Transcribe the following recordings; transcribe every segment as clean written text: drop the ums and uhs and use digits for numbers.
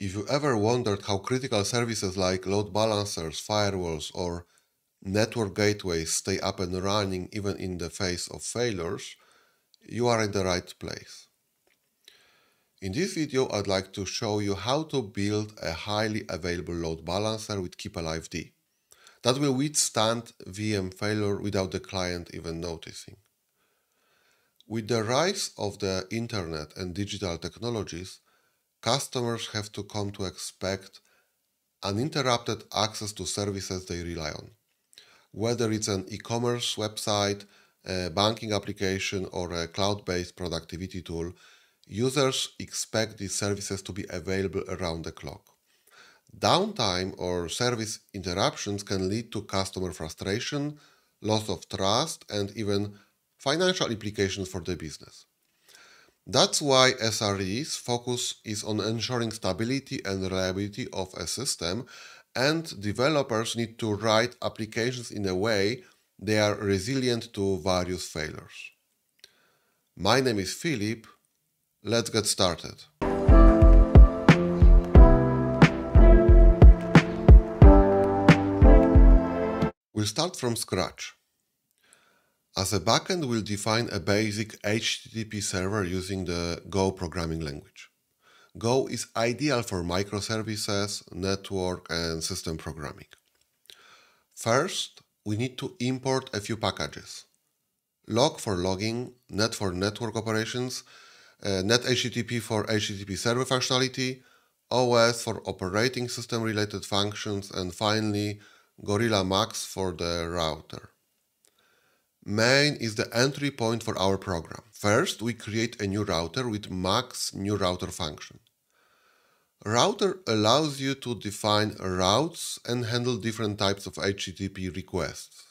If you ever wondered how critical services like load balancers, firewalls, or network gateways stay up and running even in the face of failures, you are in the right place. In this video, I'd like to show you how to build a highly available load balancer with Keepalived that will withstand VM failure without the client even noticing. With the rise of the internet and digital technologies, customers have to come to expect uninterrupted access to services they rely on. Whether it's an e-commerce website, a banking application, or a cloud-based productivity tool, users expect these services to be available around the clock. Downtime or service interruptions can lead to customer frustration, loss of trust, and even financial implications for the business. That's why SRE's focus is on ensuring stability and reliability of a system, and developers need to write applications in a way they are resilient to various failures. My name is Philip. Let's get started. We'll start from scratch. As a backend, we'll define a basic HTTP server using the Go programming language. Go is ideal for microservices, network, and system programming. First, we need to import a few packages. Log for logging, net for network operations, NetHTTP for HTTP server functionality, OS for operating system related functions, and finally Gorilla mux for the router. Main is the entry point for our program. First, we create a new router with mux new router function. Router allows you to define routes and handle different types of HTTP requests.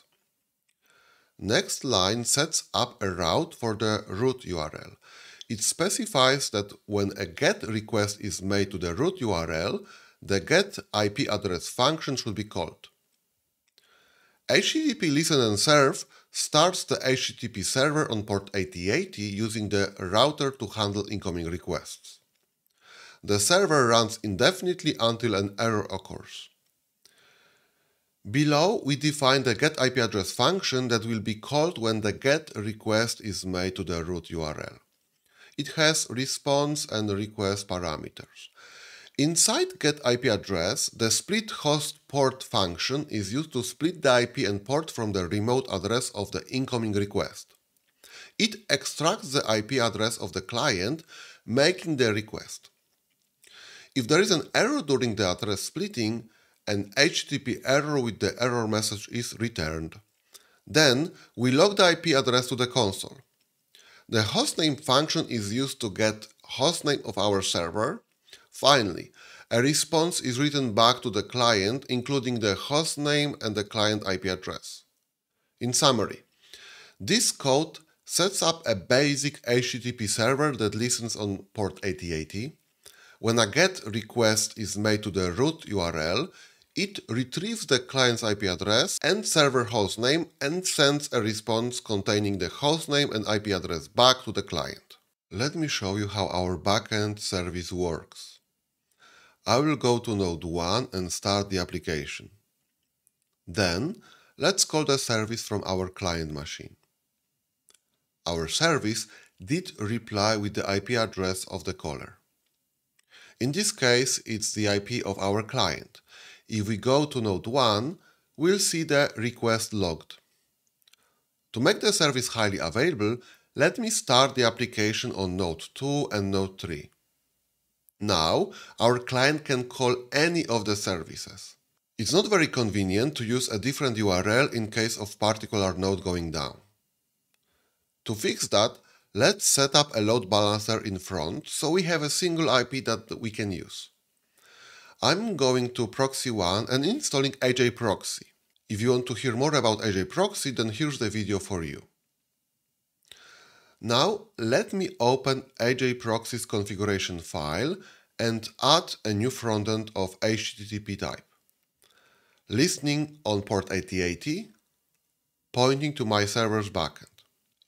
Next line sets up a route for the root URL. It specifies that when a GET request is made to the root URL, the GET IP address function should be called. HTTP listen and serve starts the HTTP server on port 8080 using the router to handle incoming requests. The server runs indefinitely until an error occurs. Below, we define the GET IP address function that will be called when the GET request is made to the root URL. It has response and request parameters. Inside get IP address, the split host port function is used to split the IP and port from the remote address of the incoming request. It extracts the IP address of the client making the request. If there is an error during the address splitting, an HTTP error with the error message is returned. Then we log the IP address to the console. The hostname function is used to get hostname of our server. Finally, a response is written back to the client, including the hostname and the client IP address. In summary, this code sets up a basic HTTP server that listens on port 8080. When a GET request is made to the root URL, it retrieves the client's IP address and server hostname and sends a response containing the hostname and IP address back to the client. Let me show you how our backend service works. I will go to node 1 and start the application. Then, let's call the service from our client machine. Our service did reply with the IP address of the caller. In this case, it's the IP of our client. If we go to node 1, we'll see the request logged. To make the service highly available, let me start the application on node 2 and node 3. Now, our client can call any of the services. It's not very convenient to use a different URL in case of particular node going down. To fix that, let's set up a load balancer in front so we have a single IP that we can use. I'm going to proxy 1 and installing HAProxy. If you want to hear more about HAProxy, then here's the video for you. Now let me open HAProxy's configuration file and add a new frontend of HTTP type. Listening on port 8080, pointing to my server's backend.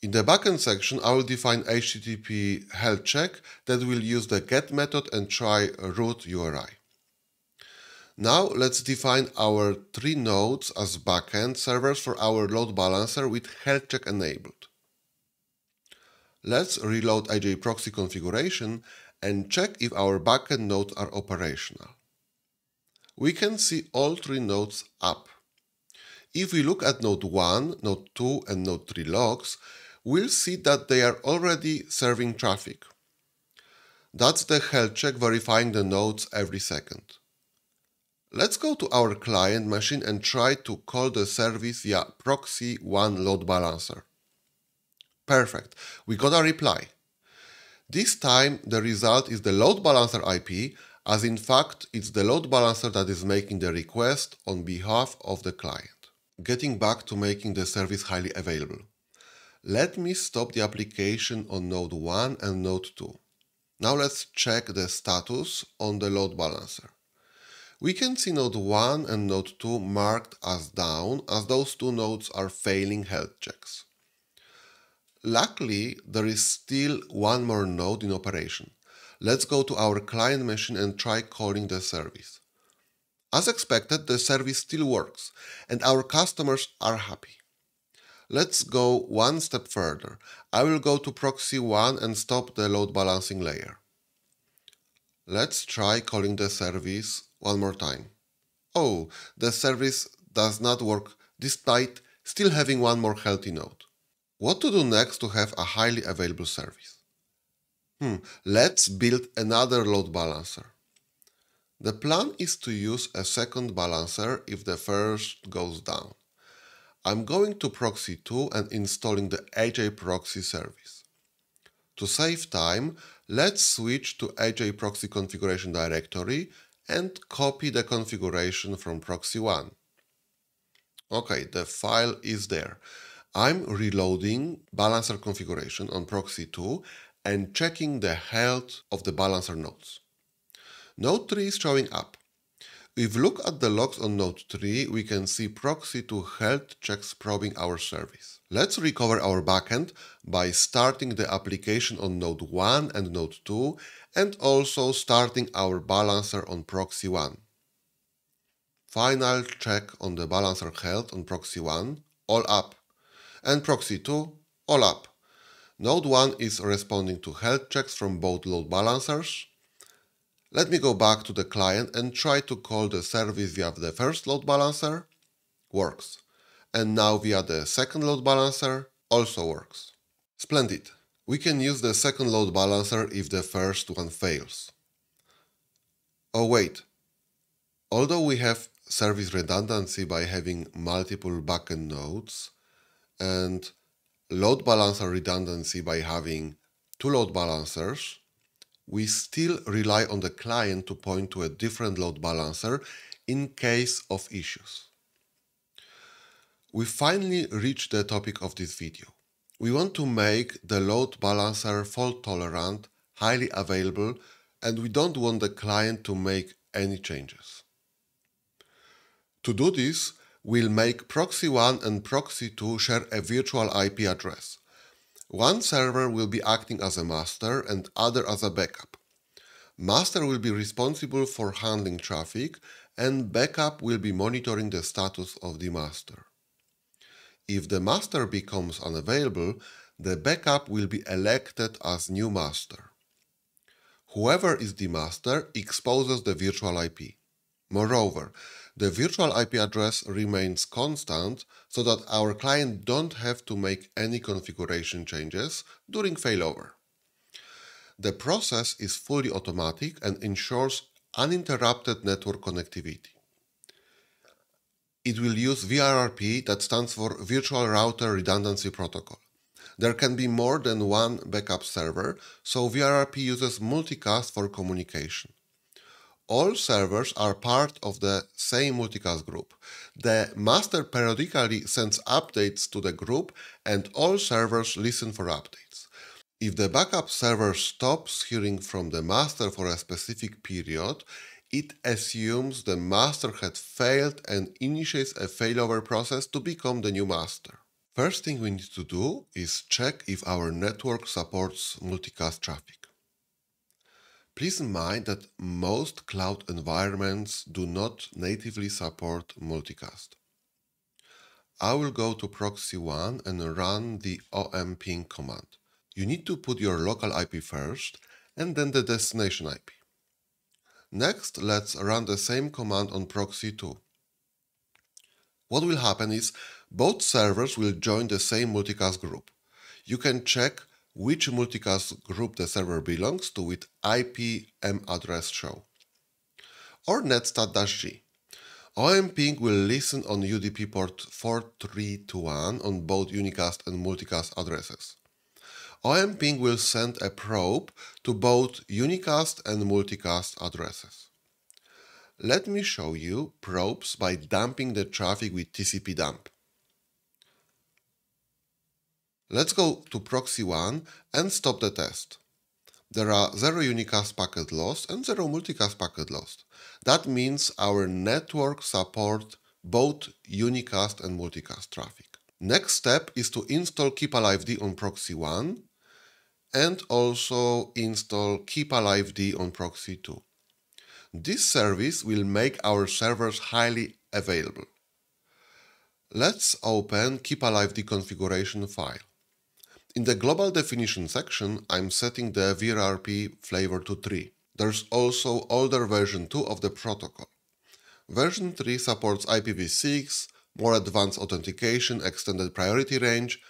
In the backend section, I will define HTTP health check that will use the get method and try root URI. Now let's define our three nodes as backend servers for our load balancer with health check enabled. Let's reload HAProxy configuration and check if our backend nodes are operational. We can see all three nodes up. If we look at node 1, node 2 and node 3 logs, we'll see that they are already serving traffic. That's the health check verifying the nodes every second. Let's go to our client machine and try to call the service via proxy 1 load balancer. Perfect, we got a reply. This time the result is the load balancer IP, as in fact it's the load balancer that is making the request on behalf of the client. Getting back to making the service highly available. Let me stop the application on node 1 and node 2. Now let's check the status on the load balancer. We can see node 1 and node 2 marked as down, as those two nodes are failing health checks. Luckily, there is still one more node in operation. Let's go to our client machine and try calling the service. As expected, the service still works, and our customers are happy. Let's go one step further. I will go to proxy 1 and stop the load balancing layer. Let's try calling the service one more time. Oh, the service does not work, despite still having one more healthy node. What to do next to have a highly available service? Let's build another load balancer. The plan is to use a second balancer if the first goes down. I'm going to proxy 2 and installing the HAProxy service. To save time, let's switch to HAProxy configuration directory and copy the configuration from proxy 1. Okay, the file is there. I'm reloading balancer configuration on proxy 2 and checking the health of the balancer nodes. Node 3 is showing up. If we look at the logs on node 3, we can see proxy 2 health checks probing our service. Let's recover our backend by starting the application on node 1 and node 2, and also starting our balancer on proxy 1. Final check on the balancer health on proxy 1, all up. And proxy 2, all up. Node 1 is responding to health checks from both load balancers. Let me go back to the client and try to call the service via the first load balancer. Works. And now via the second load balancer. Also works. Splendid. We can use the second load balancer if the first one fails. Oh wait. Although we have service redundancy by having multiple backend nodes and load balancer redundancy by having two load balancers, we still rely on the client to point to a different load balancer in case of issues. We finally reached the topic of this video. We want to make the load balancer fault tolerant, highly available, and we don't want the client to make any changes. To do this, we'll make proxy 1 and proxy 2 share a virtual IP address. One server will be acting as a master and other as a backup. Master will be responsible for handling traffic and backup will be monitoring the status of the master. If the master becomes unavailable, the backup will be elected as new master. Whoever is the master exposes the virtual IP. Moreover, the virtual IP address remains constant so that our client don't have to make any configuration changes during failover. The process is fully automatic and ensures uninterrupted network connectivity. It will use VRRP, that stands for Virtual Router Redundancy Protocol. There can be more than one backup server, so VRRP uses multicast for communication. All servers are part of the same multicast group. The master periodically sends updates to the group and all servers listen for updates. If the backup server stops hearing from the master for a specific period, it assumes the master had failed and initiates a failover process to become the new master. First thing we need to do is check if our network supports multicast traffic. Please mind that most cloud environments do not natively support multicast. I will go to proxy 1 and run the OMPing command. You need to put your local IP first and then the destination IP. Next, let's run the same command on proxy 2. What will happen is both servers will join the same multicast group. You can check which multicast group the server belongs to with IPM address show or netstat-g. OMPing will listen on UDP port 4321 on both unicast and multicast addresses. OMPing will send a probe to both unicast and multicast addresses. Let me show you probes by dumping the traffic with TCP dump. Let's go to proxy 1 and stop the test. There are 0 unicast packet lost and 0 multicast packet lost. That means our network supports both unicast and multicast traffic. Next step is to install Keepalived on proxy 1 and also install Keepalived on proxy 2. This service will make our servers highly available. Let's open Keepalived configuration file. In the global definition section, I'm setting the VRRP flavor to 3. There's also older version 2 of the protocol. Version 3 supports IPv6, more advanced authentication, extended priority range,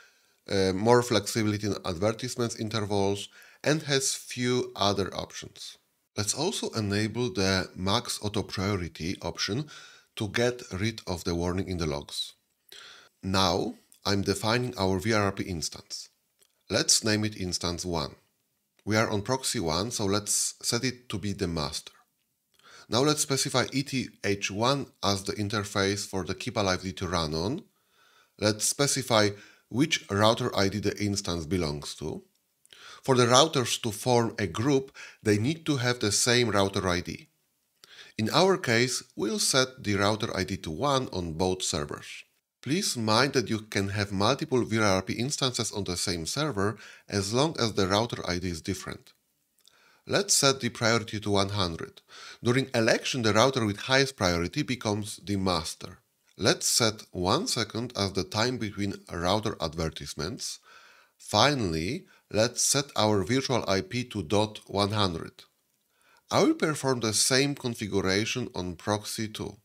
more flexibility in advertisements intervals, and has few other options. Let's also enable the max auto priority option to get rid of the warning in the logs. Now I'm defining our VRRP instance. Let's name it instance 1. We are on proxy 1, so let's set it to be the master. Now let's specify ETH1 as the interface for the Keepalived to run on. Let's specify which router ID the instance belongs to. For the routers to form a group, they need to have the same router ID. In our case, we'll set the router ID to 1 on both servers. Please mind that you can have multiple VRRP instances on the same server as long as the router ID is different. Let's set the priority to 100. During election, the router with highest priority becomes the master. Let's set 1 second as the time between router advertisements. Finally, let's set our virtual IP to .100. I will perform the same configuration on proxy 2.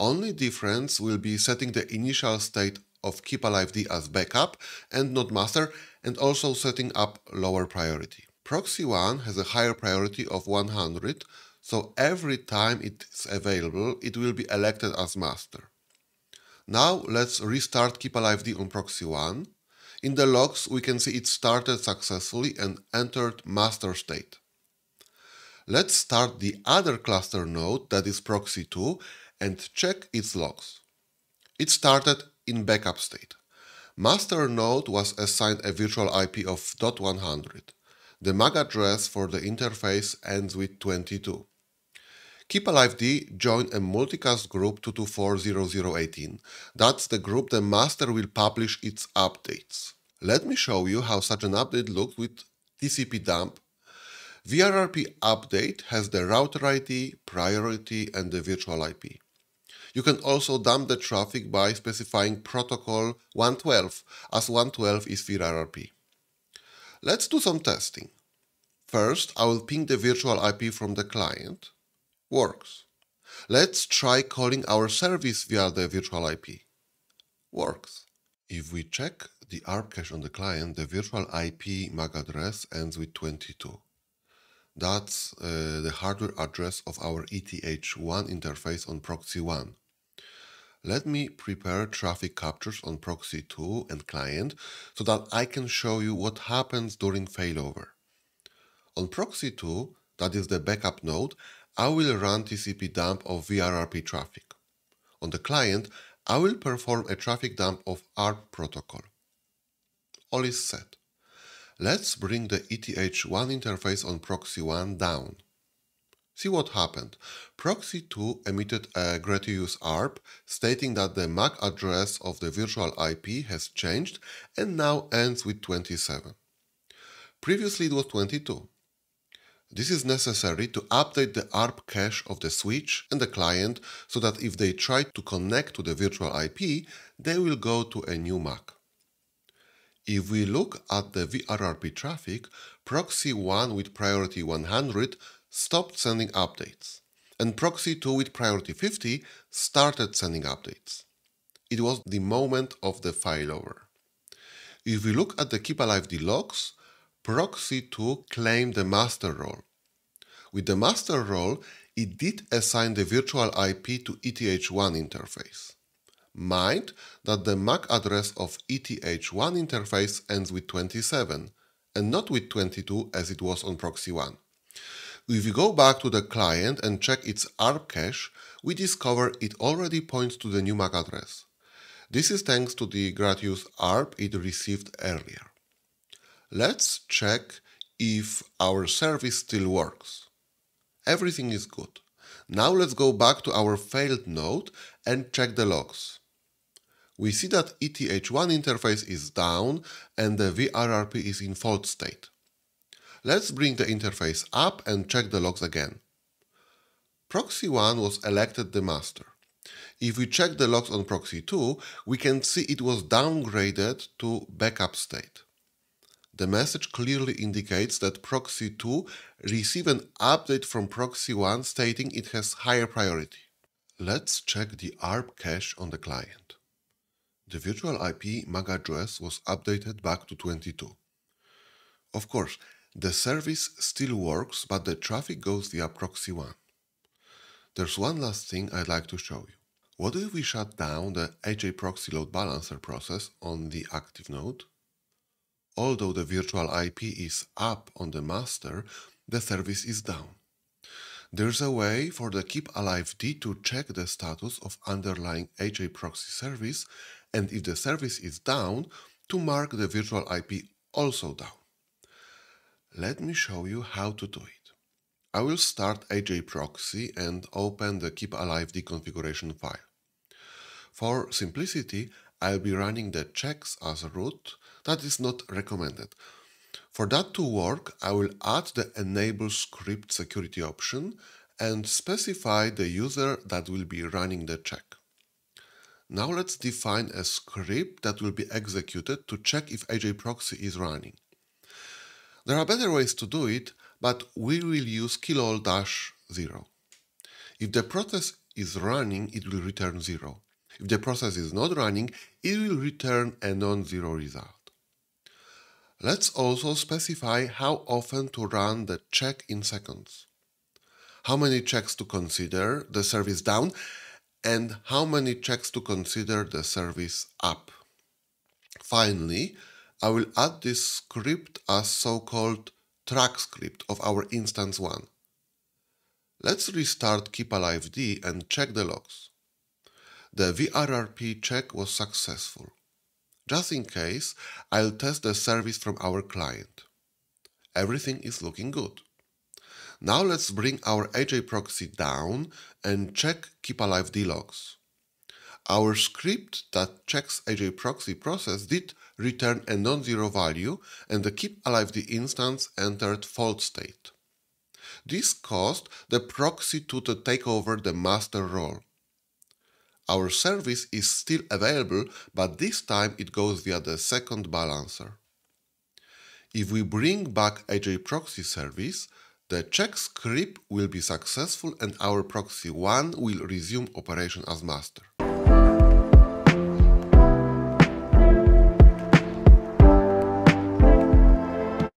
Only difference will be setting the initial state of Keepalived as backup and not master, and also setting up lower priority. Proxy 1 has a higher priority of 100, so every time it's available, it will be elected as master. Now let's restart Keepalived on proxy 1. In the logs, we can see it started successfully and entered master state. Let's start the other cluster node, that is proxy 2, and check its logs. It started in backup state. Master node was assigned a virtual IP of .100. The MAC address for the interface ends with 22. Keepalived joined a multicast group 224.00.18. That's the group the master will publish its updates. Let me show you how such an update looks with TCP dump. VRRP update has the router ID, priority, and the virtual IP. You can also dump the traffic by specifying protocol 112, as 112 is VRRP. Let's do some testing. First, I will ping the virtual IP from the client. Works. Let's try calling our service via the virtual IP. Works. If we check the ARP cache on the client, the virtual IP MAC address ends with 22. That's the hardware address of our ETH1 interface on proxy 1. Let me prepare traffic captures on proxy 2 and client so that I can show you what happens during failover. On proxy 2, that is the backup node, I will run TCP dump of VRRP traffic. On the client, I will perform a traffic dump of ARP protocol. All is set. Let's bring the ETH1 interface on proxy 1 down. See what happened. Proxy 2 emitted a gratuitous ARP stating that the MAC address of the virtual IP has changed and now ends with 27. Previously it was 22. This is necessary to update the ARP cache of the switch and the client so that if they try to connect to the virtual IP, they will go to a new MAC. If we look at the VRRP traffic, proxy 1 with priority 100 stopped sending updates, and proxy 2 with priority 50 started sending updates. It was the moment of the failover. If we look at the Keepalived logs, proxy 2 claimed the master role. With the master role, it did assign the virtual IP to ETH1 interface. Mind that the MAC address of ETH1 interface ends with 27 and not with 22 as it was on proxy 1. If we go back to the client and check its ARP cache, we discover it already points to the new MAC address. This is thanks to the gratuitous ARP it received earlier. Let's check if our service still works. Everything is good. Now let's go back to our failed node and check the logs. We see that ETH1 interface is down and the VRRP is in fault state. Let's bring the interface up and check the logs again. Proxy 1 was elected the master. If we check the logs on proxy 2, we can see it was downgraded to backup state. The message clearly indicates that proxy 2 received an update from proxy 1 stating it has higher priority. Let's check the ARP cache on the client. The virtual IP MAC address was updated back to 22. Of course, the service still works, but the traffic goes via proxy 1. There's one last thing I'd like to show you. What if we shut down the HAProxy load balancer process on the active node? Although the virtual IP is up on the master, the service is down. There's a way for the Keepalived to check the status of underlying HAProxy service, and if the service is down, to mark the virtual IP also down. Let me show you how to do it. I will start HAProxy and open the Keepalived configuration file. For simplicity, I'll be running the checks as root. That is not recommended. For that to work, I will add the enable script security option and specify the user that will be running the check. Now let's define a script that will be executed to check if HAProxy is running. There are better ways to do it, but we will use -0. If the process is running, it will return 0. If the process is not running, it will return a non-zero result. Let's also specify how often to run the check in seconds, how many checks to consider the service down, and how many checks to consider the service up. Finally, I will add this script as so-called track script of our instance 1. Let's restart Keepalived and check the logs. The VRRP check was successful. Just in case, I'll test the service from our client. Everything is looking good. Now let's bring our HAProxy down and check Keepalived logs. Our script that checks HAProxy process did return a non-zero value, and the Keepalived instance entered fault state. This caused the proxy to take over the master role. Our service is still available, but this time it goes via the second balancer. If we bring back HAProxy service, the check script will be successful and our proxy 1 will resume operation as master.